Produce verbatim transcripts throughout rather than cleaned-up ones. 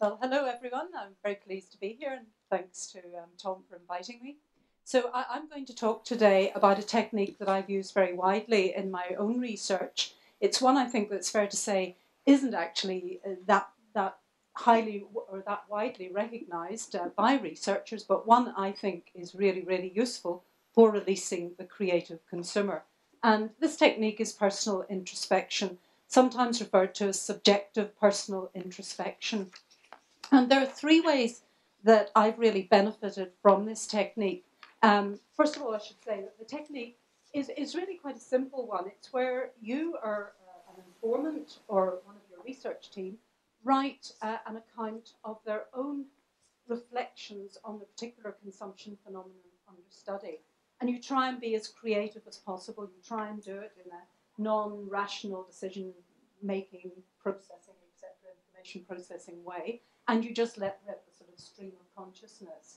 Well, hello everyone. I'm very pleased to be here, and thanks to um, Tom for inviting me. So I I'm going to talk today about a technique that I've used very widely in my own research. It's one I think that's fair to say isn't actually that that highly or that widely recognized uh, by researchers, but one I think is really, really useful for releasing the creative consumer. And this technique is personal introspection, sometimes referred to as subjective personal introspection. And there are three ways that I've really benefited from this technique. Um, first of all, I should say that the technique is, is really quite a simple one. It's where you or uh, an informant or one of your research team write uh, an account of their own reflections on the particular consumption phenomenon under study. And you try and be as creative as possible. You try and do it in a non-rational decision-making, processing, et cetera, information processing way. And you just let rip a sort of stream of consciousness.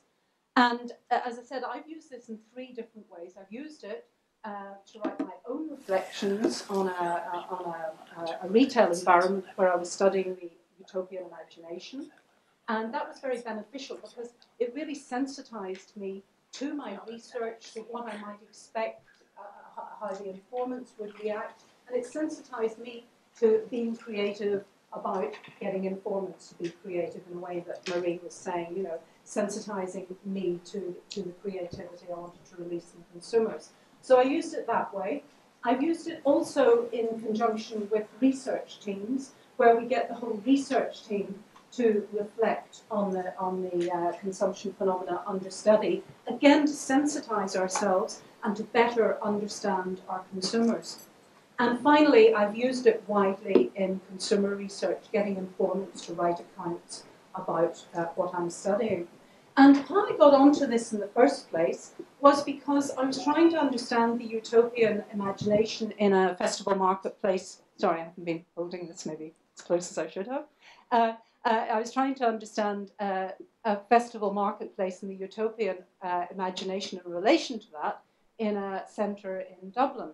And uh, as I said, I've used this in three different ways. I've used it uh, to write my own reflections on, a, a, on a, a, a retail environment where I was studying the utopian imagination. And that was very beneficial because it really sensitized me to my research, to what I might expect, uh, how the informants would react. And it sensitized me to being creative about getting informants to be creative in the way that Marie was saying, you know, sensitizing me to, to the creativity I wanted to release in consumers. So I used it that way. I've used it also in conjunction with research teams, where we get the whole research team to reflect on the, on the uh, consumption phenomena under study, again to sensitize ourselves and to better understand our consumers. And finally, I've used it widely in consumer research, getting informants to write accounts about uh, what I'm studying. And how I got onto this in the first place was because I was trying to understand the utopian imagination in a festival marketplace. Sorry, I haven't been holding this maybe as close as I should have. Uh, uh, I was trying to understand uh, a festival marketplace and the utopian uh, imagination in relation to that in a centre in Dublin.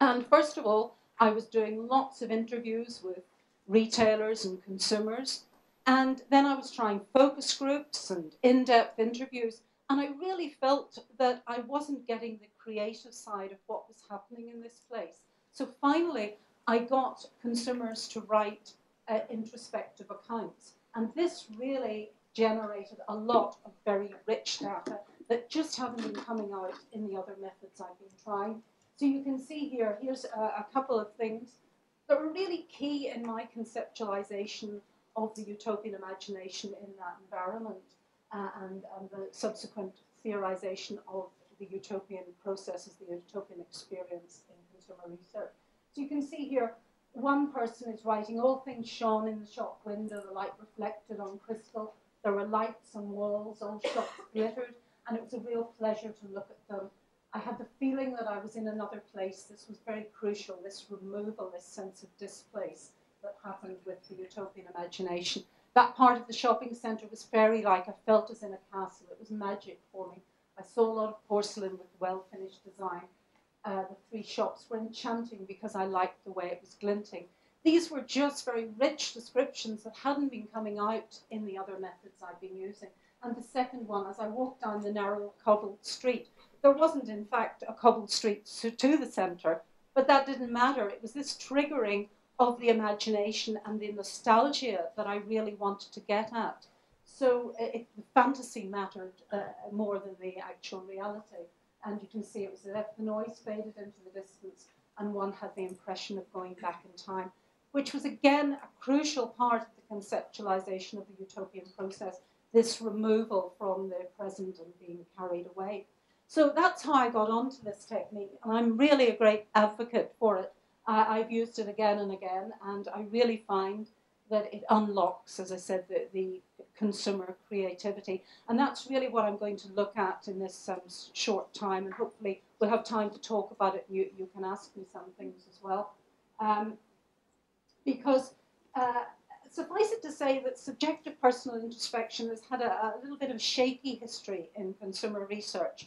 And first of all, I was doing lots of interviews with retailers and consumers. And then I was trying focus groups and in-depth interviews. And I really felt that I wasn't getting the creative side of what was happening in this place. So finally, I got consumers to write uh, introspective accounts. And this really generated a lot of very rich data that just haven't been coming out in the other methods I've been trying. So you can see here, here's a, a couple of things that were really key in my conceptualization of the utopian imagination in that environment uh, and, and the subsequent theorization of the utopian processes, the utopian experience in consumer research. So you can see here, one person is writing, all things shone in the shop window, the light reflected on crystal, there were lights on walls, all shops glittered, and it was a real pleasure to look at them. I had the feeling that I was in another place. This was very crucial, this removal, this sense of displace that happened with the utopian imagination. That part of the shopping centre was fairy-like. I felt as in a castle. It was magic for me. I saw a lot of porcelain with well-finished design. Uh, the three shops were enchanting because I liked the way it was glinting. These were just very rich descriptions that hadn't been coming out in the other methods I've been using. And the second one, as I walked down the narrow cobbled street, there wasn't, in fact, a cobbled street to the centre, but that didn't matter. It was this triggering of the imagination and the nostalgia that I really wanted to get at. So it, the fantasy mattered uh, more than the actual reality. And you can see it was left, the noise faded into the distance, and one had the impression of going back in time, which was, again, a crucial part of the conceptualization of the utopian process, this removal from the present and being carried away. So that's how I got onto this technique, and I'm really a great advocate for it. Uh, I've used it again and again, and I really find that it unlocks, as I said, the, the consumer creativity. And that's really what I'm going to look at in this um, short time, and hopefully we'll have time to talk about it. You, you can ask me some things as well. Um, because uh, suffice it to say that subjective personal introspection has had a, a little bit of shaky history in consumer research.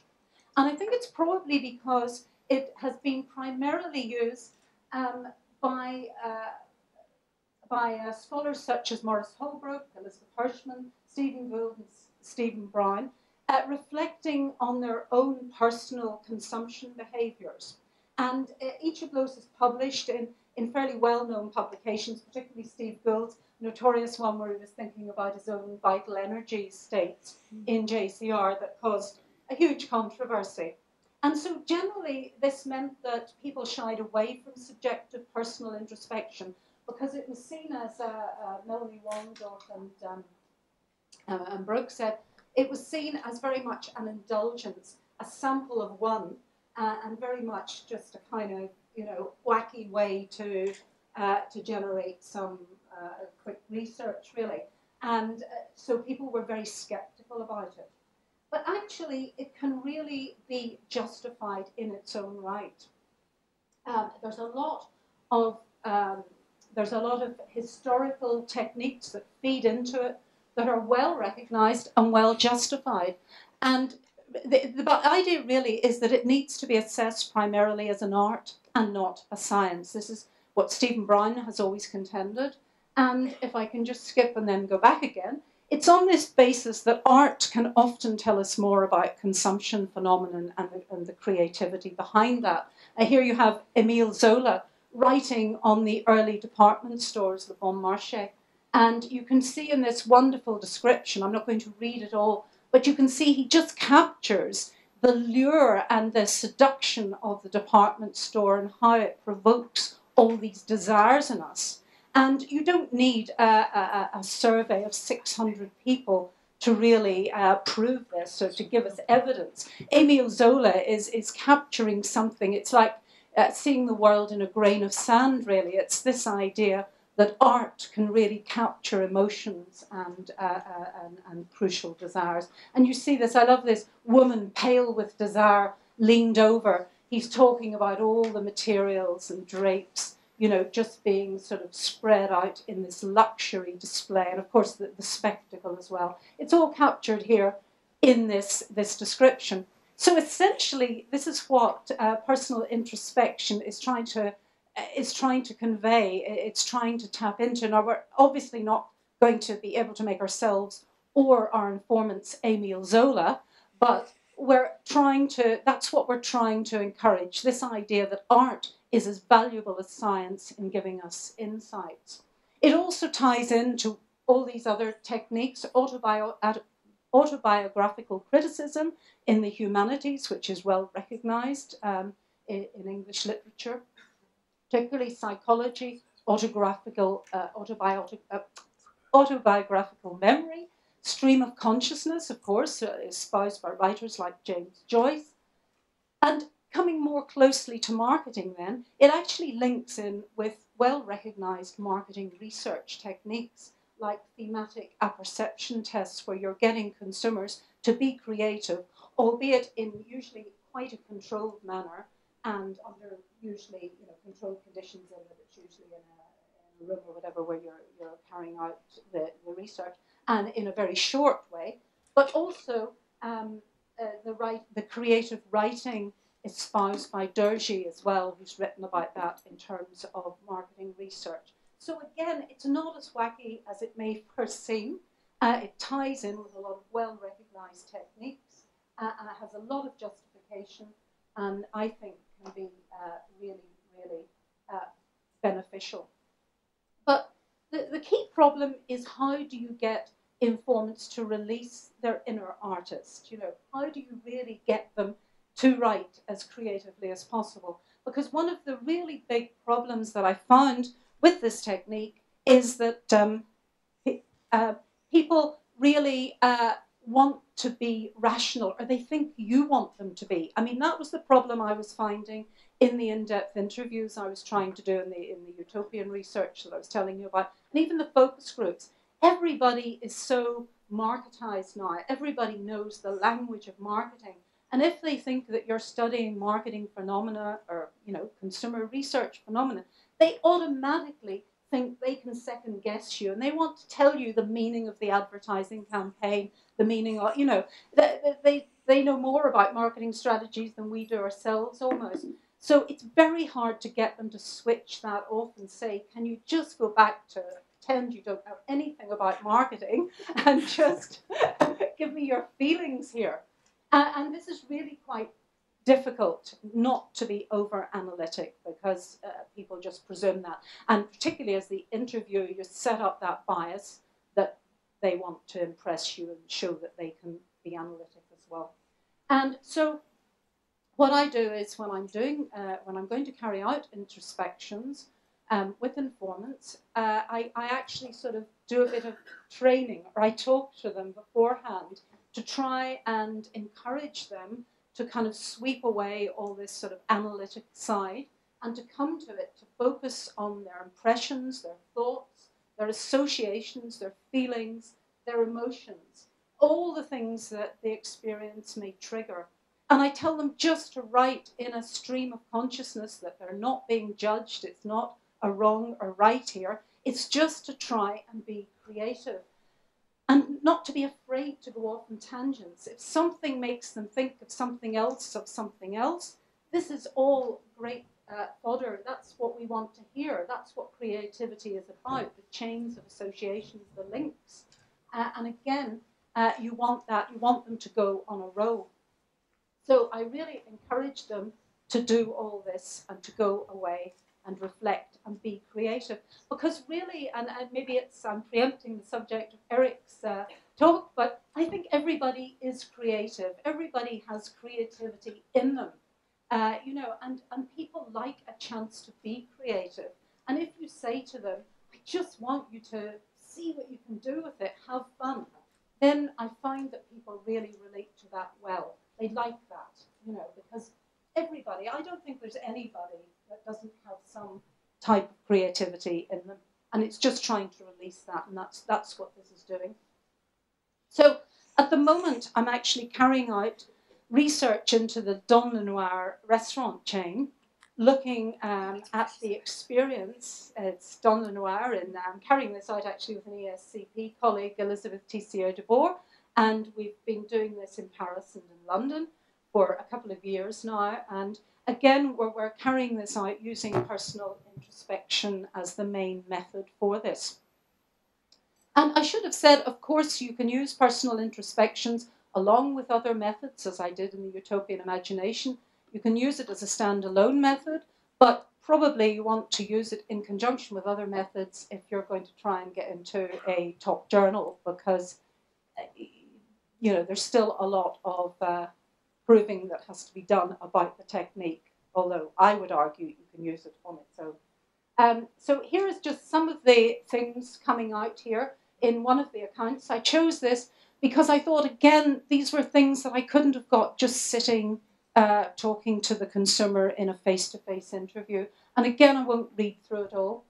And I think it's probably because it has been primarily used um, by, uh, by uh, scholars such as Morris Holbrook, Elizabeth Hirschman, Stephen Gould, and Stephen Brown, uh, reflecting on their own personal consumption behaviours. And uh, each of those is published in, in fairly well-known publications, particularly Steve Gould's notorious one where he was thinking about his own vital energy states mm. in J C R that caused a huge controversy. And so generally this meant that people shied away from subjective personal introspection because it was seen as, uh, uh, Melanie Wandorf and, um, uh, and Brooke said, it was seen as very much an indulgence, a sample of one, uh, and very much just a kind of, you know, wacky way to, uh, to generate some uh, quick research, really. And uh, so people were very sceptical about it. But actually, it can really be justified in its own right. Um, there's a lot of um, there's a lot of historical techniques that feed into it that are well recognised and well justified. And the, the idea really is that it needs to be assessed primarily as an art and not a science. This is what Stephen Brown has always contended. And if I can just skip and then go back again. It's on this basis that art can often tell us more about consumption phenomenon and the, and the creativity behind that. And here you have Emile Zola writing on the early department stores, the Bon Marché. And you can see in this wonderful description, I'm not going to read it all, but you can see he just captures the lure and the seduction of the department store and how it provokes all these desires in us. And you don't need a, a, a survey of six hundred people to really uh, prove this, so to give us evidence. Emile Zola is, is capturing something. It's like uh, seeing the world in a grain of sand, really. It's this idea that art can really capture emotions and, uh, uh, and, and crucial desires. And you see this, I love this, woman pale with desire, leaned over. He's talking about all the materials and drapes, you know, just being sort of spread out in this luxury display, and of course the, the spectacle as well. It's all captured here in this, this description. So essentially, this is what uh, personal introspection is trying to uh, is trying to convey. It's trying to tap into. Now, we're obviously not going to be able to make ourselves or our informants Emile Zola, but we're trying to. That's what we're trying to encourage. This idea that art is as valuable as science in giving us insights. It also ties into all these other techniques, autobio autobiographical criticism in the humanities, which is well recognized um, in, in English literature, particularly psychology, autobiographical, uh, autobiotic, uh, autobiographical memory, stream of consciousness, of course, uh, espoused by writers like James Joyce, and coming more closely to marketing then, it actually links in with well-recognized marketing research techniques like thematic apperception tests where you're getting consumers to be creative, albeit in usually quite a controlled manner and under usually you know, controlled conditions in that it's usually in a, in a room or whatever where you're, you're carrying out the, the research and in a very short way, but also um, uh, the, right, the creative writing espoused by Dergy as well, who's written about that in terms of marketing research. So again, it's not as wacky as it may first seem. Uh, it ties in with a lot of well-recognized techniques uh, and it has a lot of justification and I think can be uh, really, really uh, beneficial. But the, the key problem is how do you get informants to release their inner artist? You know, how do you really get them to write as creatively as possible? Because one of the really big problems that I found with this technique is that um, uh, people really uh, want to be rational, or they think you want them to be. I mean, that was the problem I was finding in the in-depth interviews I was trying to do in the, in the utopian research that I was telling you about, and even the focus groups. Everybody is so marketized now. Everybody knows the language of marketing. And if they think that you're studying marketing phenomena or, you know, consumer research phenomena, they automatically think they can second guess you and they want to tell you the meaning of the advertising campaign, the meaning of, you know, they, they, they know more about marketing strategies than we do ourselves almost. So it's very hard to get them to switch that off and say, can you just go back to pretend you don't know anything about marketing and just give me your feelings here. Uh, and this is really quite difficult, not to be over-analytic, because uh, people just presume that. And particularly as the interviewer, you set up that bias that they want to impress you and show that they can be analytic as well. And so what I do is when I'm doing, uh, when I'm going to carry out introspections um, with informants, uh, I, I actually sort of do a bit of training, or I talk to them beforehand to try and encourage them to kind of sweep away all this sort of analytic side and to come to it, to focus on their impressions, their thoughts, their associations, their feelings, their emotions, all the things that the experience may trigger. And I tell them just to write in a stream of consciousness, that they're not being judged, it's not a wrong or right here, it's just to try and be creative. And not to be afraid to go off on tangents. If something makes them think of something else, of something else, this is all great uh, fodder. That's what we want to hear. That's what creativity is about, the chains of associations, the links. Uh, and again, uh, you want that. You want them to go on a roll. So I really encourage them to do all this and to go away and reflect and be creative. Because really, and, and maybe it's, I'm preempting the subject of Eric's uh, talk, but I think everybody is creative. Everybody has creativity in them, uh, you know, and, and people like a chance to be creative. And if you say to them, I just want you to see what you can do with it, have fun, then I find that people really relate to that well. They like that, you know, because everybody, I don't think there's anybody that doesn't have some type of creativity in them. And it's just trying to release that, and that's, that's what this is doing. So at the moment, I'm actually carrying out research into the Dans le Noir restaurant chain, looking um, at the experience. It's Dans le Noir, and I'm carrying this out actually with an E S C P colleague, Elizabeth Tissier-DeBoer, and we've been doing this in Paris and in London for a couple of years now, and again, we're, we're carrying this out using personal introspection as the main method for this. And I should have said, of course, you can use personal introspections along with other methods, as I did in the Utopian Imagination. You can use it as a standalone method, but probably you want to use it in conjunction with other methods if you're going to try and get into a top journal, because, you know, there's still a lot of Uh, proving that has to be done about the technique, although I would argue you can use it on its own. Um, so here is just some of the things coming out here in one of the accounts. I chose this because I thought, again, these were things that I couldn't have got just sitting, uh, talking to the consumer in a face-to-face interview. And again, I won't read through it all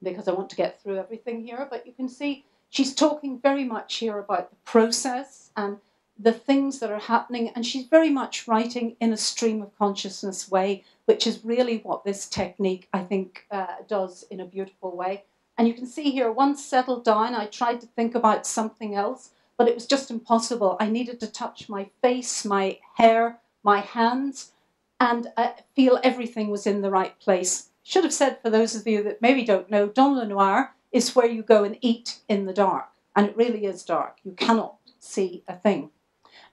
because I want to get through everything here, but you can see she's talking very much here about the process and the things that are happening, and she's very much writing in a stream of consciousness way, which is really what this technique, I think, uh, does in a beautiful way. And you can see here, once settled down, I tried to think about something else, but it was just impossible. I needed to touch my face, my hair, my hands, and I feel everything was in the right place. Should have said, for those of you that maybe don't know, Dans le Noir is where you go and eat in the dark, and it really is dark. You cannot see a thing.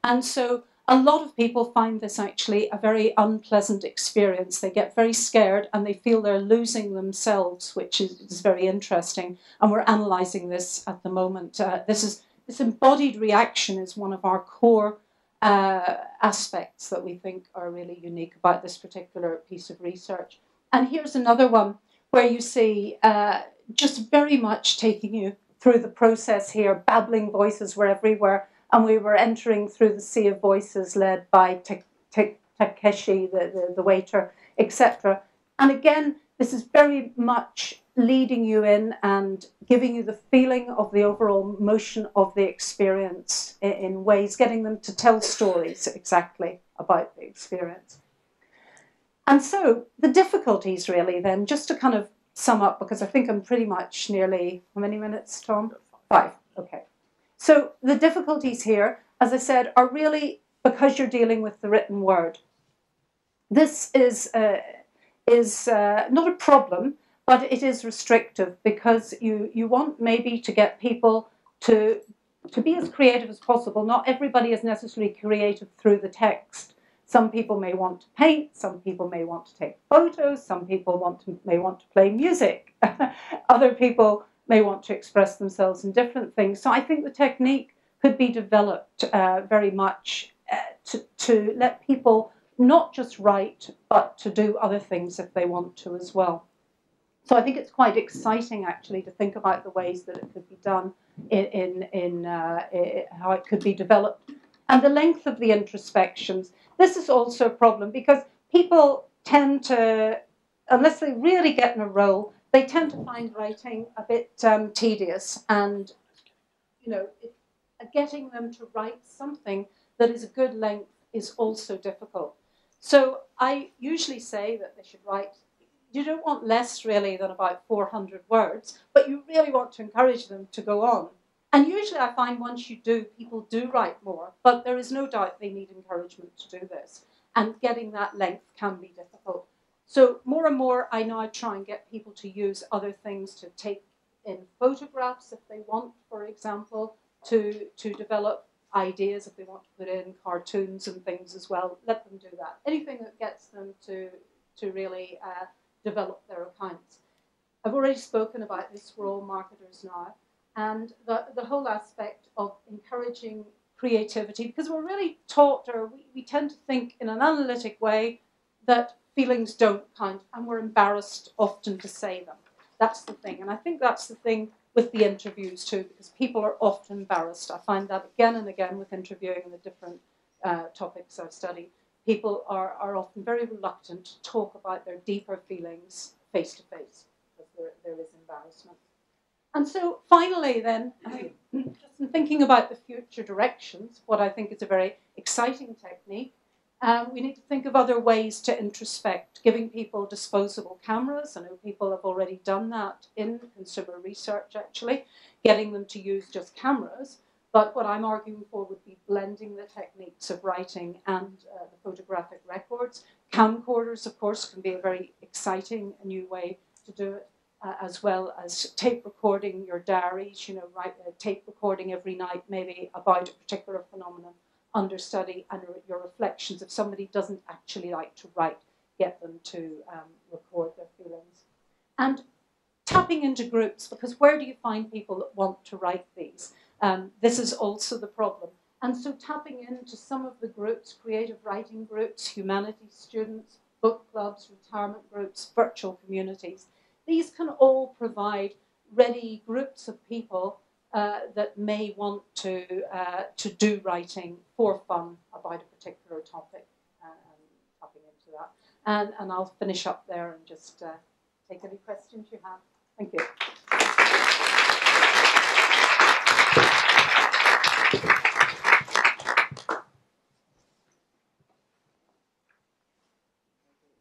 And so a lot of people find this actually a very unpleasant experience. They get very scared and they feel they're losing themselves, which is, is very interesting. And we're analysing this at the moment. Uh, this, is, this embodied reaction is one of our core uh, aspects that we think are really unique about this particular piece of research. And here's another one where you see uh, just very much taking you through the process here. Babbling voices were everywhere. And we were entering through the sea of voices led by Takeshi, the, the, the waiter, et cetera. And again, this is very much leading you in and giving you the feeling of the overall motion of the experience in, in ways, getting them to tell stories exactly about the experience. And so the difficulties really then, just to kind of sum up, because I think I'm pretty much nearly, how many minutes, Tom? Five, okay. So the difficulties here, as I said, are really because you're dealing with the written word. this is uh, is uh, not a problem, but it is restrictive, because you you want maybe to get people to to be as creative as possible. Not everybody is necessarily creative through the text. Some people may want to paint, some people may want to take photos, some people want to, may want to play music. Other people may want to express themselves in different things. So I think the technique could be developed uh, very much uh, to, to let people not just write, but to do other things if they want to as well. So I think it's quite exciting, actually, to think about the ways that it could be done, in, in, in uh, it, how it could be developed. And the length of the introspections. This is also a problem, because people tend to, unless they really get in a role, they tend to find writing a bit um, tedious, and, you know, it, getting them to write something that is a good length is also difficult. So I usually say that they should write, you don't want less really than about four hundred words, but you really want to encourage them to go on. And usually I find once you do, people do write more, but there is no doubt they need encouragement to do this. And getting that length can be difficult. So more and more I now try and get people to use other things, to take in photographs if they want, for example, to, to develop ideas if they want to put in cartoons and things as well. Let them do that. Anything that gets them to, to really uh, develop their accounts. I've already spoken about this, we're all marketers now. And the, the whole aspect of encouraging creativity, because we're really taught, or we, we tend to think in an analytic way, that feelings don't count, and we're embarrassed often to say them. That's the thing, and I think that's the thing with the interviews too, because people are often embarrassed. I find that again and again with interviewing and the different uh, topics I've studied. People are, are often very reluctant to talk about their deeper feelings face to face, because there, there is embarrassment. And so finally then, I mean, just in thinking about the future directions, what I think is a very exciting technique, um, we need to think of other ways to introspect, giving people disposable cameras. I know people have already done that in consumer research, actually, getting them to use just cameras. But what I'm arguing for would be blending the techniques of writing and uh, the photographic records. Camcorders, of course, can be a very exciting new way to do it. Uh, as well as tape recording your diaries, you know, right, uh, tape recording every night maybe about a particular phenomenon under study, and re your reflections. If somebody doesn't actually like to write, get them to um, record their feelings. And tapping into groups, because where do you find people that want to write these? Um, this is also the problem. And so tapping into some of the groups, creative writing groups, humanities students, book clubs, retirement groups, virtual communities. These can all provide ready groups of people uh, that may want to, uh, to do writing for fun about a particular topic, uh, and tapping into that. And, and I'll finish up there and just uh, take any questions you have. Thank you.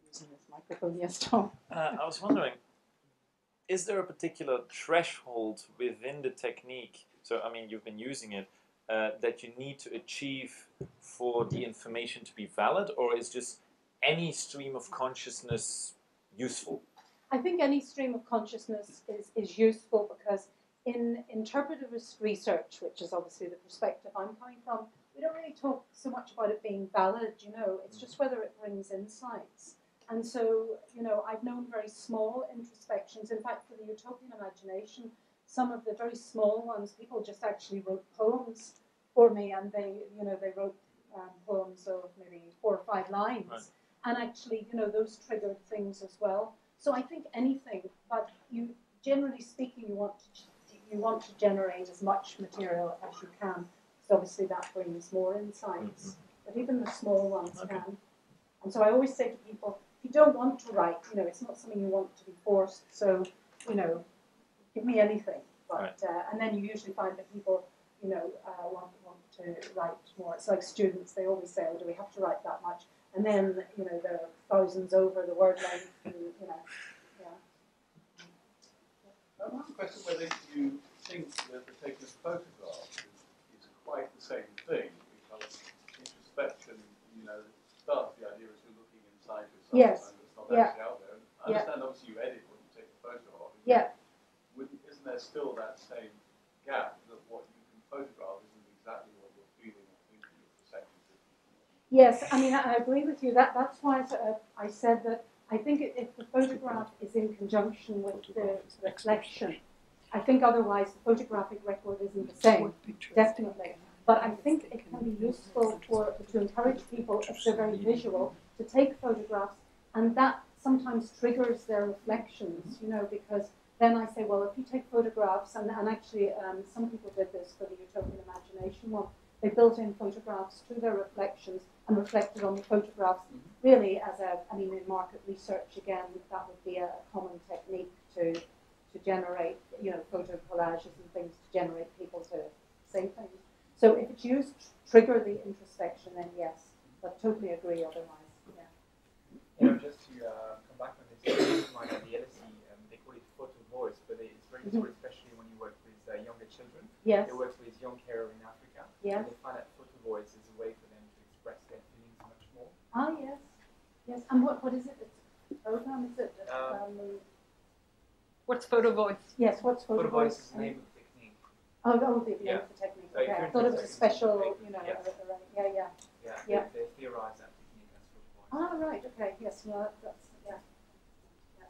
Using this microphone, yes, Tom. Uh, I was wondering, is there a particular threshold within the technique, so I mean you've been using it, uh, that you need to achieve for the information to be valid, or is just any stream of consciousness useful? I think any stream of consciousness is, is useful, because in interpretivist research, which is obviously the perspective I'm coming from, we don't really talk so much about it being valid, you know, it's just whether it brings insights. And so, you know, I've known very small introspections. In fact, for the utopian imagination, some of the very small ones, people just actually wrote poems for me, and they, you know, they wrote um, poems of maybe four or five lines. Right. And actually, you know, those triggered things as well. So I think anything, but you, generally speaking, you want to, you want to generate as much material as you can. So obviously that brings more insights. Mm-hmm. But even the small ones okay. can. And so I always say to people, you don't want to write, you know, it's not something you want to be forced, so, you know, give me anything. But, right. uh, and then you usually find that people, you know, uh, want, want to write more. It's like students, they always say, oh, do we have to write that much? And then, you know, there are thousands over the word length, and, you know, yeah. I have a question whether you think that the taking of photographs is, is quite the same thing, because introspection, you know, starts the idea is you're looking inside there's still that same gap that what you can photograph isn't exactly what you're feeling or thinking at the second. Yes, I mean, I agree with you. That, that's why sort of I said that I think if the photograph is in conjunction with the reflection, I think otherwise the photographic record isn't the same, definitely. But I think it can be useful for to encourage people, if they're very visual, to take photographs, and that sometimes triggers their reflections, you know, because then I say, well, if you take photographs, and, and actually um, some people did this for the Utopian Imagination one, they built in photographs to their reflections and reflected on the photographs, really as a, I mean, in market research, again, that would be a common technique to, to generate, you know, photo collages and things to generate people to say things. So if it's used to trigger the introspection, then yes, but totally agree otherwise. Yeah. You know, just to uh, come back on this one at the L S E, um, they call it photo voice, but it's very useful, mm-hmm. especially when you work with uh, younger children. Yes. They work with young carers in Africa, yes. and they find that photo voice is a way for them to express their feelings much more. Ah, yes. Yes, and what, what is it? It's program, is it? Um, um, what's photo voice? Yes, what's photo, photo voice? voice is the name of the technique. Oh, that would be the name of the technique. So okay. I thought it was a special, you know, yes. uh, yeah, yeah. Yeah, yeah. They, they theorize that. Ah, right, okay, yes, no, that's, yeah. yeah.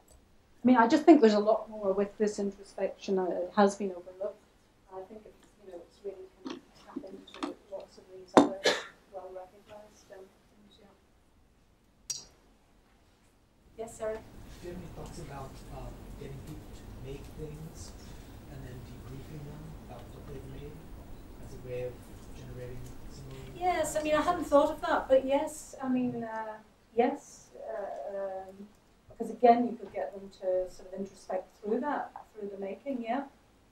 I mean, I just think there's a lot more with this introspection. Uh, it has been overlooked. I think, it's, you know, it's really kind of tap into lots of these other well-recognized um, things, yeah. Yes, Sarah? Jeremy talks about uh, getting people to make things and then debriefing them about what they've made as a way of generating. Yes, I mean, I hadn't thought of that, but yes, I mean, uh, yes, uh, um, because again, you could get them to sort of introspect through that, through the making, yeah,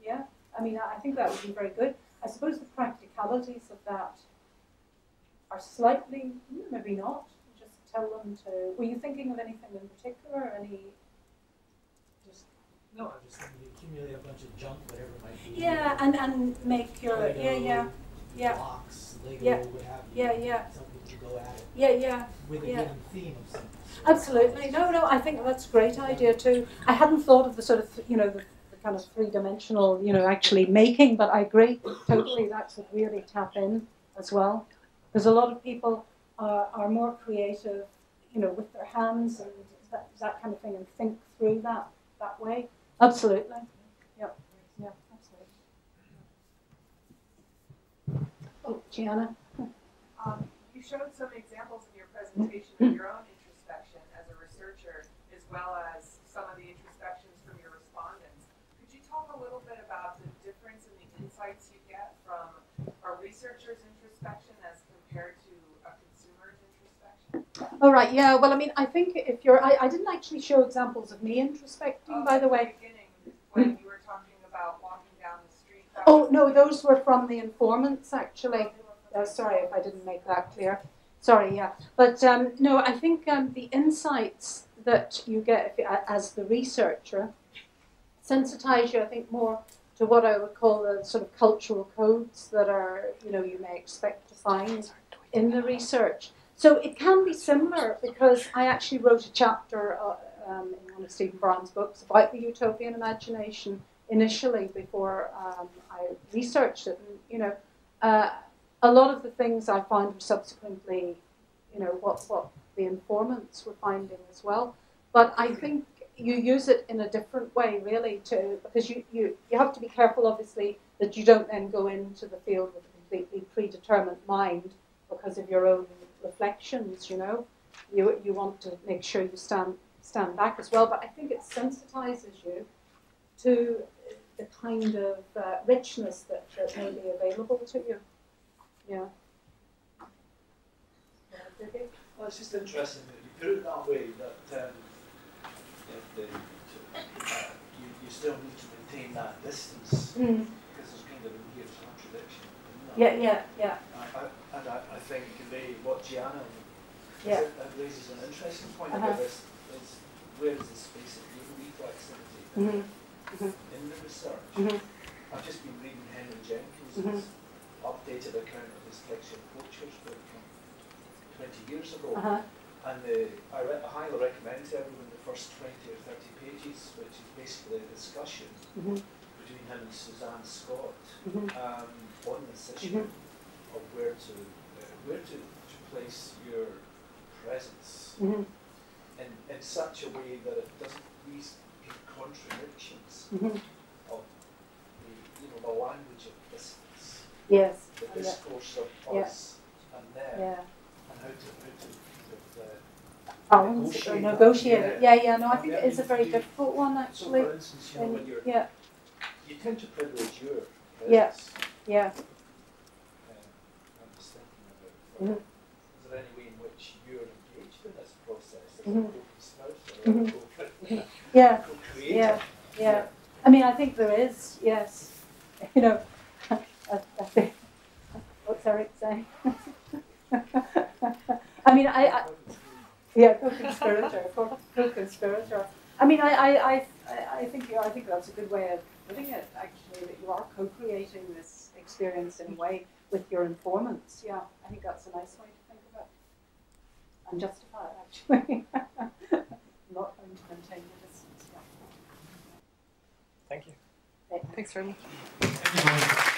yeah. I mean, I think that would be very good. I suppose the practicalities of that are slightly, maybe not, just tell them to, were you thinking of anything in particular, any, just... No, I'm just thinking you accumulate a bunch of junk, whatever it might be. Yeah, and, and make your, Lego, yeah, yeah, yeah. Blocks, Lego, yeah. what have you. Yeah, yeah. Go at it yeah, yeah. With a yeah. given theme of something. Absolutely. No, no, I think that's a great idea too. I hadn't thought of the sort of, you know, the, the kind of three-dimensional, you know, actually making, but I agree totally that should really tap in as well. Because a lot of people are, are more creative, you know, with their hands and that, that kind of thing and think through that that way. Absolutely. Yeah. Yeah, absolutely. Oh, Gianna. Um, You showed some examples in your presentation of your own introspection as a researcher, as well as some of the introspections from your respondents. Could you talk a little bit about the difference in the insights you get from a researcher's introspection as compared to a consumer's introspection? All right, yeah, well, I mean, I think if you're, I, I didn't actually show examples of me introspecting, oh, by the way. At the beginning, when you were talking about walking down the street. Oh, no, those were from the informants, actually. Uh, sorry if I didn't make that clear. Sorry, yeah. But um, no, I think um, the insights that you get if you, as the researcher sensitize you, I think, more to what I would call the sort of cultural codes that are, you know, you may expect to find in the research. So it can be similar because I actually wrote a chapter uh, um, in one of Stephen Brown's books about the Utopian Imagination initially before um, I researched it. And, you know, uh, a lot of the things I found were subsequently, you know, what, what the informants were finding as well. But I think you use it in a different way, really, to, because you, you, you have to be careful, obviously, that you don't then go into the field with a completely predetermined mind because of your own reflections, you know. You, you want to make sure you stand, stand back as well. But I think it sensitizes you to the kind of uh, richness that, that may be available to you. Yeah. Well, it's just interesting that you put it that way, that um, the, uh, you, you still need to maintain that distance, mm. because there's kind of a weird contradiction. Yeah, yeah, yeah. I, I, and I, I think they, what Gianna yeah. raises an interesting point about uh-huh. is, is where is the space of human reflexivity mm-hmm. in the research? Mm-hmm. I've just been reading Henry Jenkins' mm-hmm. updated account of this Textual Poachers book twenty years ago, uh-huh. and the, I, re I highly recommend to everyone the first twenty or thirty pages, which is basically a discussion mm-hmm. between him and Suzanne Scott mm-hmm. um, on this issue mm-hmm. of where to uh, where to, to place your presence mm-hmm. in, in such a way that it doesn't leave contradictions mm-hmm. of the, you know, the language of distance. Yes. The discourse yeah. of us yeah. and them. Yeah. And how to how to kind of, uh, balance or negotiate it. Yeah, yeah, no, I think yeah, it is a very you, difficult one, actually. So for instance, you know, when you're, yeah. you tend to privilege your presence. Yeah, yeah. Uh, I'm just thinking about, well, mm-hmm. is there any way in which you're engaged in this process as mm-hmm. a co-conspirator or mm-hmm. co-creator? Yeah, yeah, yeah. I mean, I think there is, yes. You know, I, I think, what's Eric saying? I mean, I... I Yeah, co-conspirator, co-conspirator. I mean, I, I, I, I think you know, I think that's a good way of putting it. Actually, that you are co-creating this experience in a way with your informants. Yeah, I think that's a nice way to think about it. And justify it, actually. Not going to maintain the distance. Yeah. Thank you. Thanks very much.